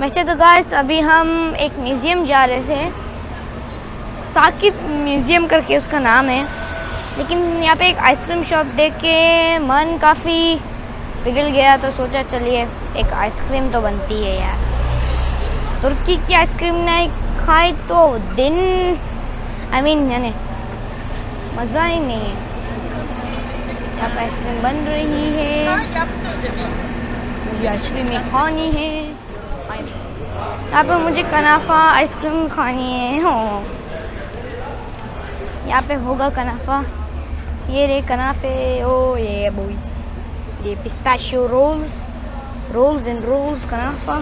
वैसे तो गाइस अभी हम एक म्यूज़ियम जा रहे थे, साकिब म्यूज़ियम करके उसका नाम है, लेकिन यहाँ पे एक आइसक्रीम शॉप देख के मन काफ़ी बिगड़ गया, तो सोचा चलिए एक आइसक्रीम तो बनती है यार। तुर्की की आइसक्रीम नहीं खाई तो दिन यानी मज़ा ही नहीं है। यहाँ पे आइसक्रीम बन रही है, मुझे आइसक्रीम खानी है। यहाँ पे मुझे कनाफा आइसक्रीम खानी है। हो यहाँ पे होगा कनाफा, ये रे कनाफे। ओ ये बॉयज़, ये पिस्ताशियो रोल्स एंड रोल्स कनाफा।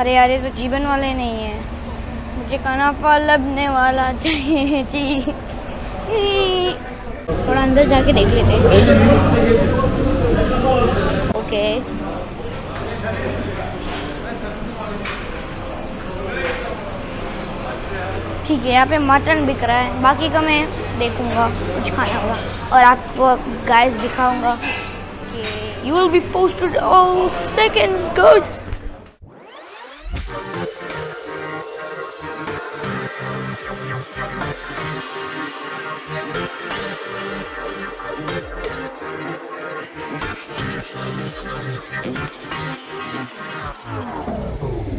अरे यार ये तो जीवन वाले नहीं है, मुझे कनाफा लबने वाला चाहिए जी। थोड़ा अंदर जाके देख लेते हैं। ओके ठीक है, यहाँ पे मटन बिक रहा है, बाकी का मैं देखूंगा कुछ खाना होगा और आपको गाइस दिखाऊंगा कि you will be posted all seconds guys.